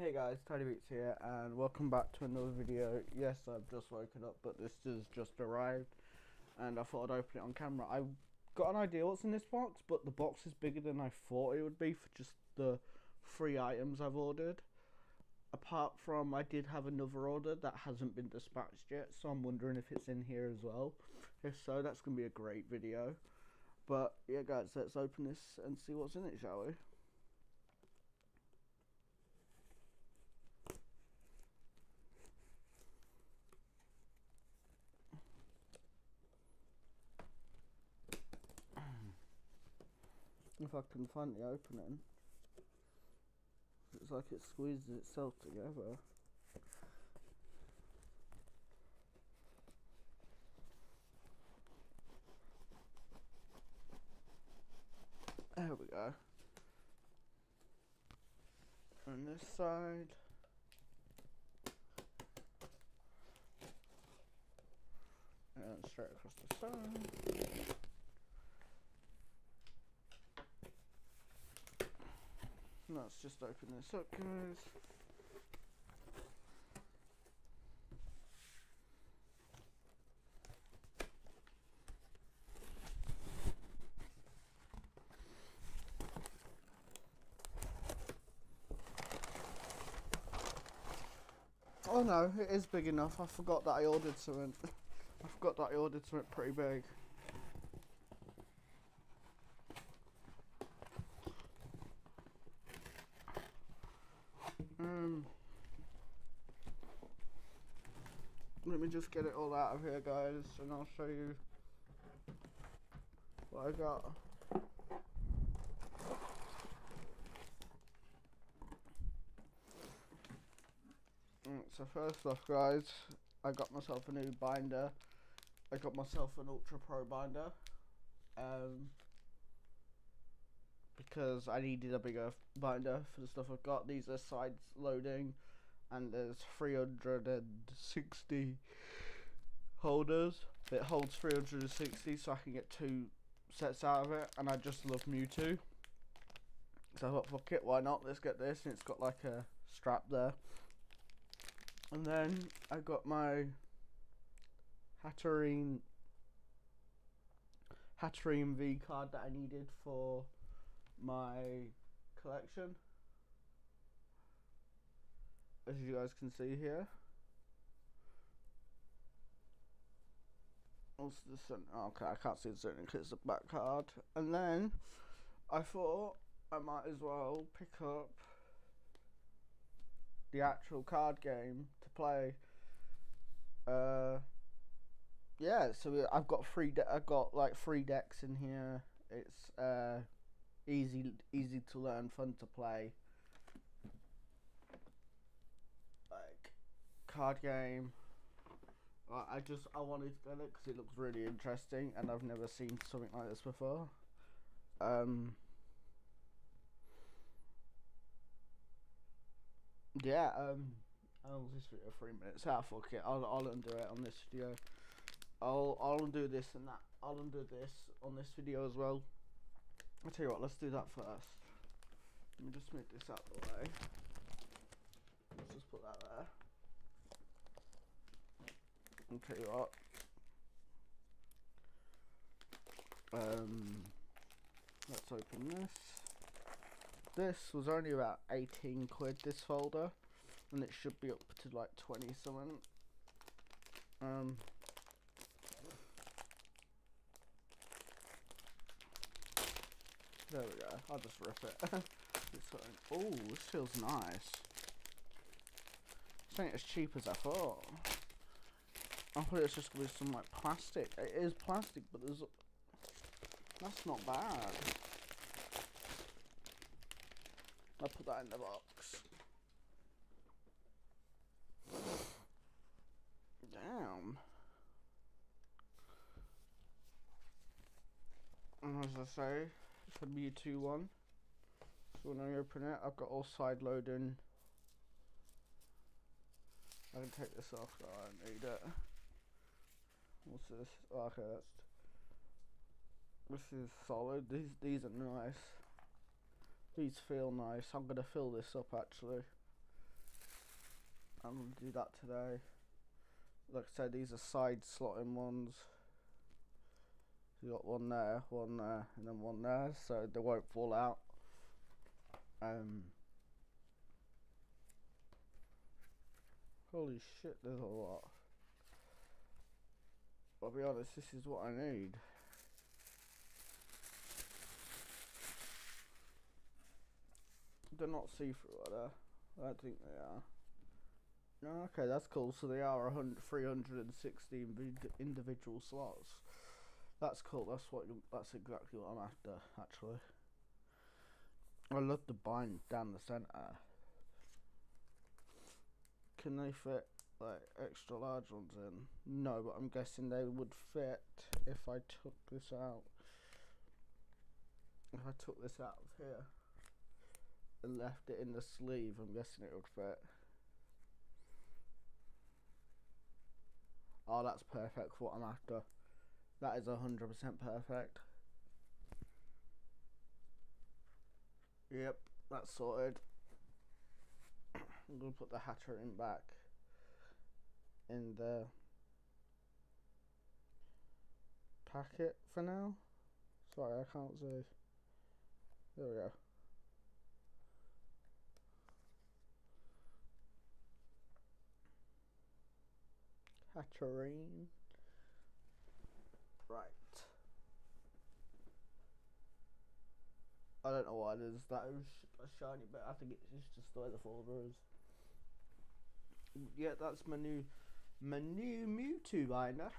Hey guys, TidyBeats here, and welcome back to another video. Yes, I've just woken up, but this has just arrived, and I thought I'd open it on camera. I've got an idea what's in this box, but the box is bigger than I thought it would be for just the 3 items I've ordered. Apart from, I did have another order that hasn't been dispatched yet, so I'm wondering if it's in here as well. If so, that's going to be a great video. But yeah guys, let's open this and see what's in it, shall we? If I can find the opening. It's like it squeezes itself together. There we go. On this side. And straight across the side. Let's just open this up, guys. Oh no, it is big enough. I forgot that I ordered something. I forgot that I ordered something pretty big. Let me just get it all out of here, guys, and I'll show you what I got. So first off, guys, I got myself a new binder. I got myself an Ultra Pro binder because I needed a bigger binder for the stuff I've got. These are sides loading, and there's 360 holders. It holds 360, so I can get 2 sets out of it. And I just love Mewtwo, so I thought, fuck it, why not? Let's get this. And it's got like a strap there. And then I got my Hatterene V card that I needed for my collection, as you guys can see here. Also the center. Okay, I can't see the center because it's the back card. And then I thought I might as well pick up the actual card game to play. Yeah, so I've got like three decks in here. It's easy to learn, fun to play. Like card game. I wanted to get it because it looks really interesting, and I've never seen something like this before. Yeah. I'll do this video 3 minutes. Ah, fuck it. I'll undo it on this video. I'll undo this and that. I'll undo this on this video as well. I'll tell you what, let's do that first. Let me just make this out of the way. Let's just put that there. I'll tell you what. Let's open this. This was only about 18 quid, this folder, and it should be up to like 20 something. There we go. I'll just rip it. Oh, this feels nice. This ain't as cheap as I thought. I thought it was just with some like plastic. It is plastic, but there's. That's not bad. I'll put that in the box. Damn. And as I say, it's a Mewtwo one. So when I open it, I've got all side loading. I can take this off, I don't need it. What's this? Oh, okay, that's. This is solid. These are nice. These feel nice. I'm gonna fill this up actually. I'm going to do that today. Like I said, these are side slotting ones. So you got one there, and then one there, so they won't fall out. Holy shit, there's a lot. I'll be honest, this is what I need. They're not see-through, are they? I don't think they are. No, okay, that's cool. So they are 316 individual slots. That's cool. That's what. That's exactly what I'm after. Actually, I love the bind down the centre. Can they fit like extra large ones in? No, but I'm guessing they would fit if I took this out. If I took this out of here and left it in the sleeve, I'm guessing it would fit. Oh, that's perfect for what I'm after. That is 100% perfect. Yep, that's sorted. I'm gonna put the Hatterene back in the packet for now. Sorry, I can't see. There we go. Hatterene. Right. I don't know why there's that shiny bit. I think it's just the way the folder is. Yeah, that's my new Mewtwo binder.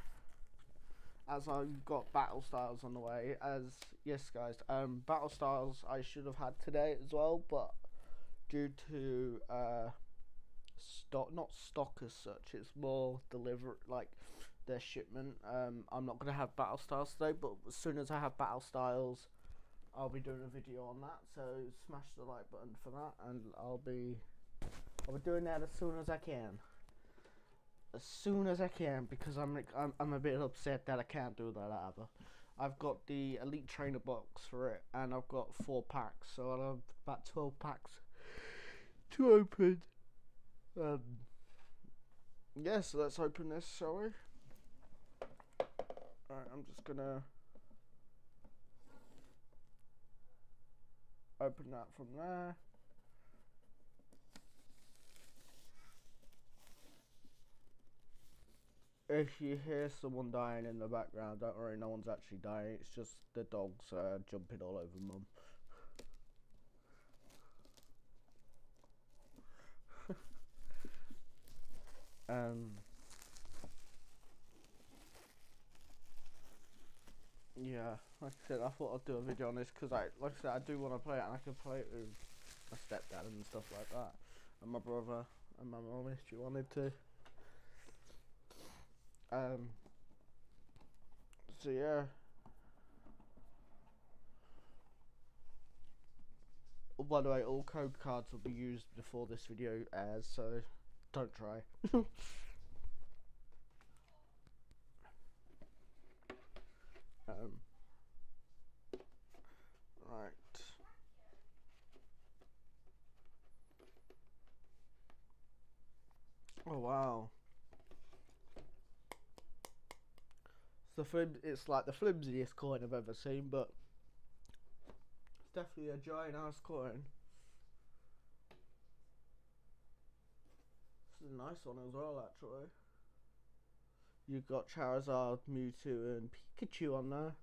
As I've got battle styles on the way. As yes, guys, battle styles I should have had today as well, but due to not stock as such, it's more deliver, like their shipment. I'm not gonna have battle styles today, but as soon as I have battle styles, I'll be doing a video on that. So smash the like button for that, and I'll be doing that as soon as I can. As soon as I can, because I'm a bit upset that I can't do that either. I've got the Elite Trainer box for it, and I've got 4 packs, so I'll have about 12 packs to open. Yeah, so let's open this, shall we? Alright, I'm just gonna open that from there. If you hear someone dying in the background, don't worry, no one's actually dying, it's just the dogs jumping all over mum. Yeah, like I said, I thought I'd do a video on this because like I said, I do want to play it, and I can play it with my stepdad and stuff like that, and my brother and my mum if she wanted to. So yeah, oh, by the way, all code cards will be used before this video airs, so don't try. Right. Oh wow. It's like the flimsiest coin I've ever seen, but it's definitely a giant ass coin. This is a nice one as well, actually. You've got Charizard, Mewtwo and Pikachu on there.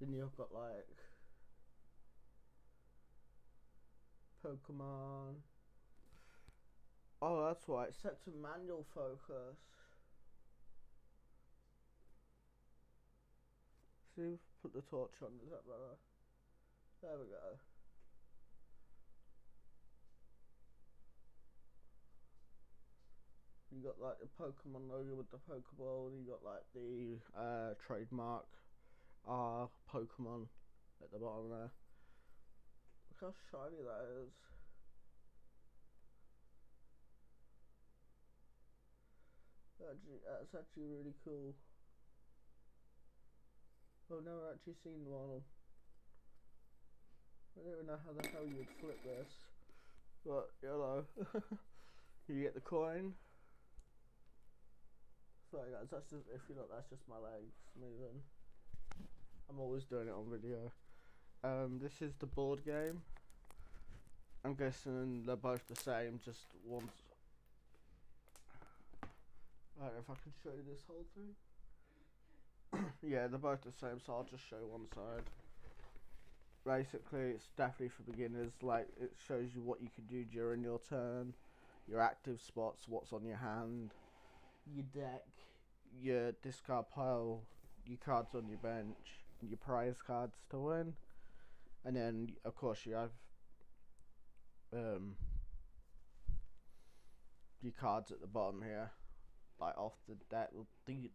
Then you've got like Pokemon. Oh, that's right, set to manual focus. See, put the torch on, is that better? There we go. You got like the Pokemon logo with the Pokeball, you got like the trademark R Pokemon at the bottom there. Look how shiny that is. That's actually really cool. I've never actually seen one. I don't even know how the hell you'd flip this, but you know. You get the coin. Sorry guys, that's just, if you look, that's just my legs moving. I'm always doing it on video. This is the board game. I'm guessing they're both the same, just one's... I don't know if I can show you this whole thing. Yeah, they're both the same, so I'll just show one side. Basically, it's definitely for beginners. Like, it shows you what you can do during your turn, your active spots, what's on your hand, your deck, your discard pile, your cards on your bench, your prize cards to win, and then of course you have your cards at the bottom here, like off the deck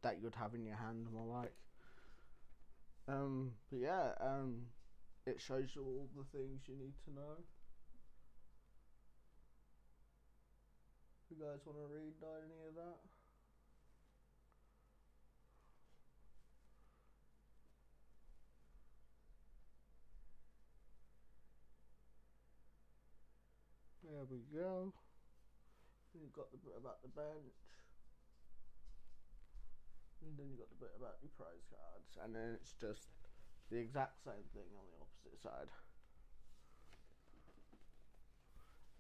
that you'd have in your hand, more like. But yeah, it shows you all the things you need to know. You guys want to read any of that? There we go. You've got the bit about the bench. And then you've got the bit about your prize cards. And then it's just the exact same thing on the opposite side.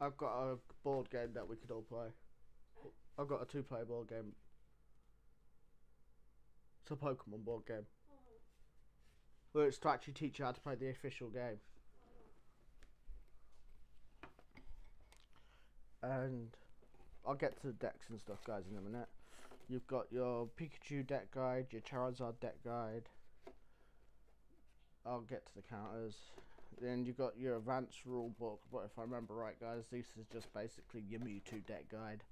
I've got a board game that we could all play. I've got a two-player board game. It's a Pokemon board game. Well, it's to actually teach you how to play the official game. And I'll get to the decks and stuff, guys, in a minute. You've got your Pikachu deck guide, your Charizard deck guide. I'll get to the counters. Then you've got your advanced rule book, but if I remember right, guys, this is just basically your Mewtwo deck guide.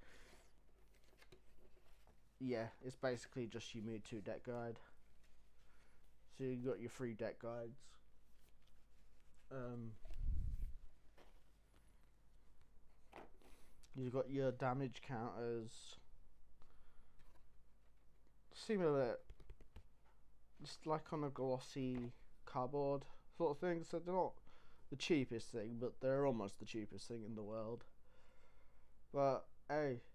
Yeah, it's basically just your Mewtwo deck guide. So you've got your three deck guides. You've got your damage counters, similar, just like on a glossy cardboard sort of thing, so they're not the cheapest thing, but they're almost the cheapest thing in the world. But hey, it's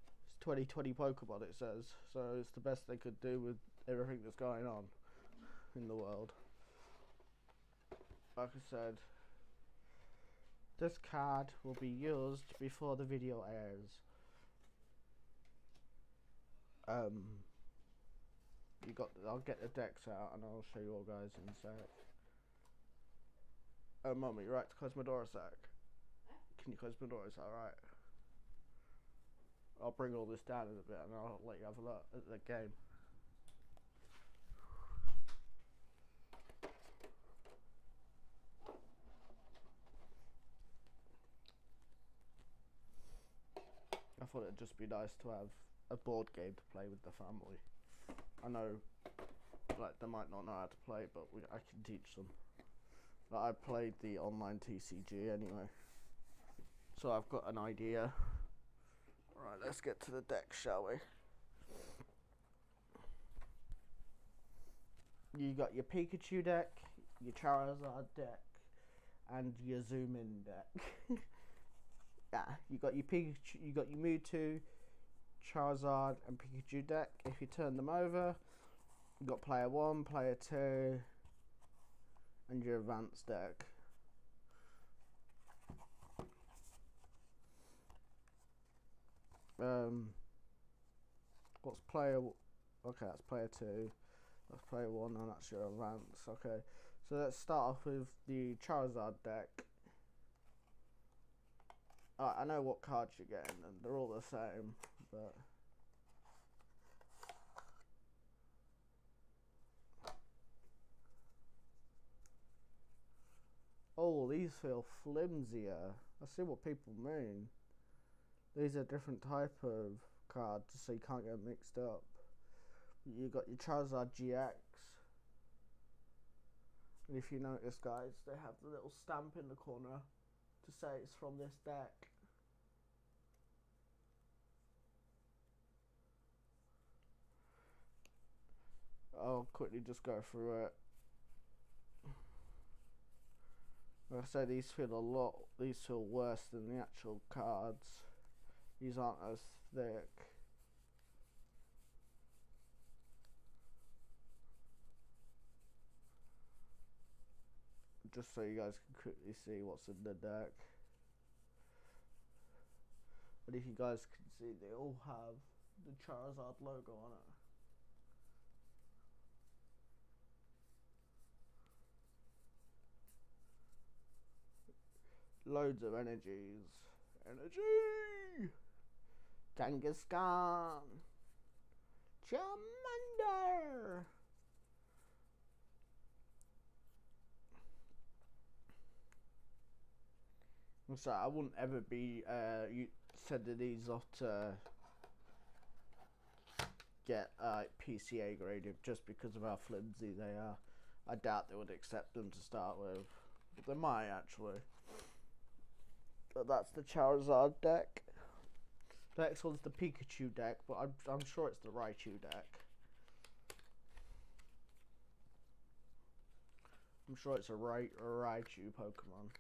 2020 Pokemon, it says, so it's the best they could do with everything that's going on in the world. Like I said, this card will be used before the video airs. I'll get the decks out and I'll show you all guys in a sec. Oh, Mummy, you're right to close my door a sec. Can you close my door? Is that alright? I'll bring all this down in a bit and I'll let you have a look at the game. I thought it'd just be nice to have a board game to play with the family. I know, like, they might not know how to play, but I can teach them. Like, I played the online TCG anyway, so I've got an idea. Alright, let's get to the deck, shall we? You got your Pikachu deck, your Charizard deck, and your Zoom In deck. You got your Pikachu, you got your Mewtwo, Charizard, and Pikachu deck. If you turn them over, you got player one, player two, and your advanced deck. What's player? Okay, that's player two. That's player one, and that's your advanced. Okay, so let's start off with the Charizard deck. I know what cards you're getting, and they're all the same, but oh, these feel flimsier. I see what people mean. These are different type of cards, so you can't get mixed up. You got your Charizard GX, and if you notice, guys, they have the little stamp in the corner to say it's from this deck. I'll quickly just go through it. Like I say, these feel worse than the actual cards. These aren't as thick. Just so you guys can quickly see what's in the deck. But if you guys can see, they all have the Charizard logo on it. Loads of energies. Energy! Kangaskhan! Charmander! I'm sorry, I wouldn't ever be sending these off to get PCA graded just because of how flimsy they are. I doubt they would accept them to start with. But they might actually. But that's the Charizard deck. The next one's the Pikachu deck, but I'm sure it's the Raichu deck. I'm sure it's a Raichu Pokemon.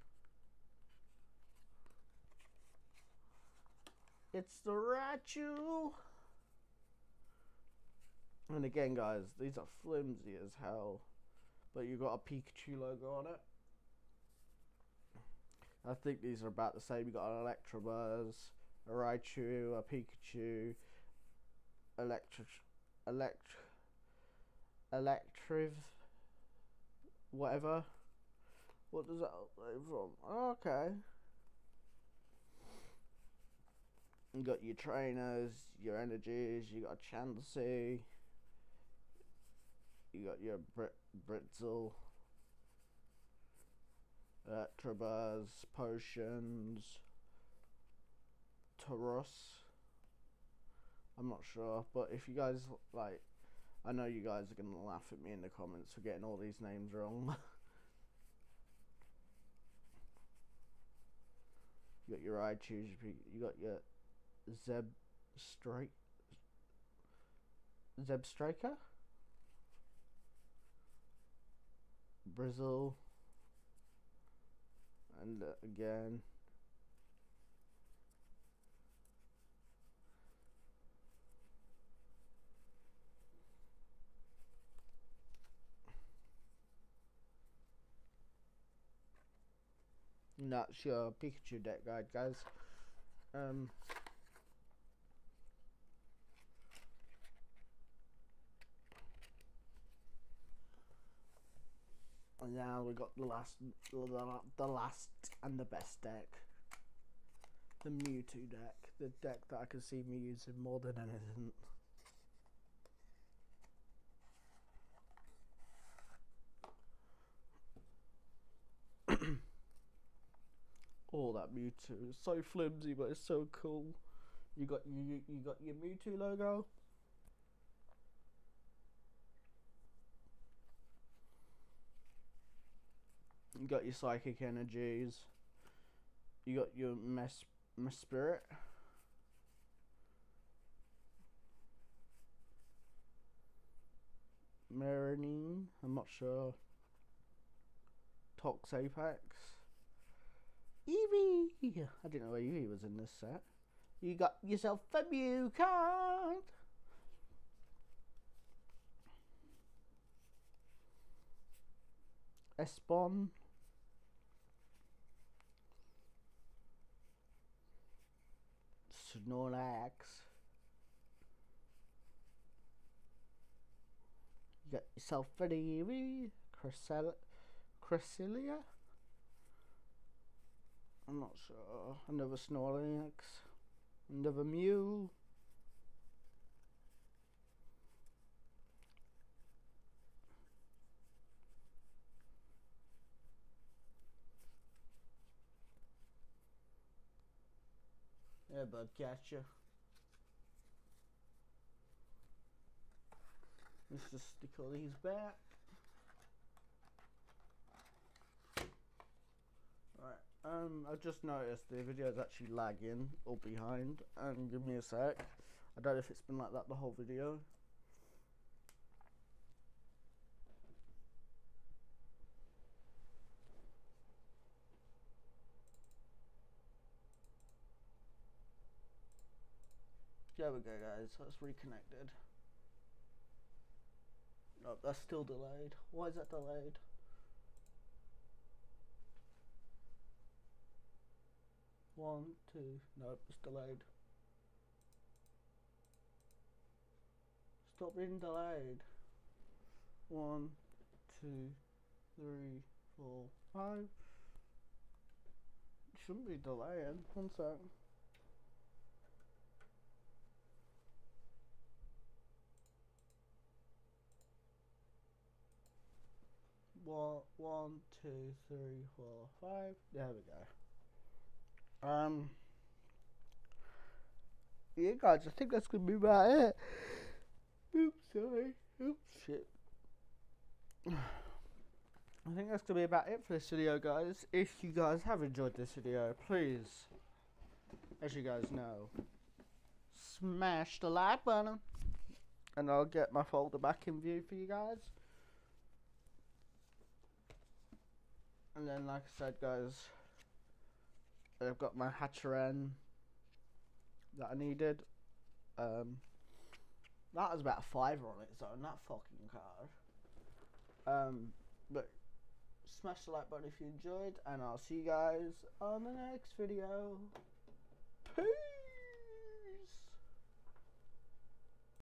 It's the Raichu! And again, guys, these are flimsy as hell. But you've got a Pikachu logo on it. I think these are about the same. You got an Electabuzz, a Raichu, a Pikachu, Electriv, whatever. What does that upload from? Oh, okay. You got your trainers, your energies. You got a Chansey. You got your Britzel. Electabuzz, potions, Tauros. I'm not sure, but if you guys like, I know you guys are gonna laugh at me in the comments for getting all these names wrong. You got your Raichu, you got your Zeb Striker, Brazil. And again, and that's your Pikachu deck guide, guys. And now we got the last and the best deck, the Mewtwo deck, the deck that I can see me using more than anything. Oh, that Mewtwo is so flimsy, but it's so cool. You got your Mewtwo logo. You got your psychic energies. You got your Mesprit. Meronine, I'm not sure. Toxapex. Eevee! I didn't know Eevee was in this set. You got yourself a Mew card! Esbon. Snorlax. You got yourself an Eevee. Cresselia. I'm not sure. Another Snorlax. Another Mew. Yeah, but gotcha. Let's just stick all these back. Alright, I've just noticed the video is actually lagging or behind. Give me a sec. I don't know if it's been like that the whole video. There we go, guys. That's reconnected. Nope, that's still delayed. Why is that delayed? One, two, nope, it's delayed. Stop being delayed. 1, 2, 3, 4, 5. It shouldn't be delaying. One sec. One, two, three, four, five. There we go. Yeah, guys, I think that's gonna be about it. Oops, sorry. Oops, shit. I think that's gonna be about it for this video, guys. If you guys have enjoyed this video, please, as you guys know, smash the like button, and I'll get my folder back in view for you guys. And then, like I said, guys, I've got my Hatterene that I needed. That was about a £5 on it, so on that fucking card. But smash the like button if you enjoyed, and I'll see you guys on the next video. Peace!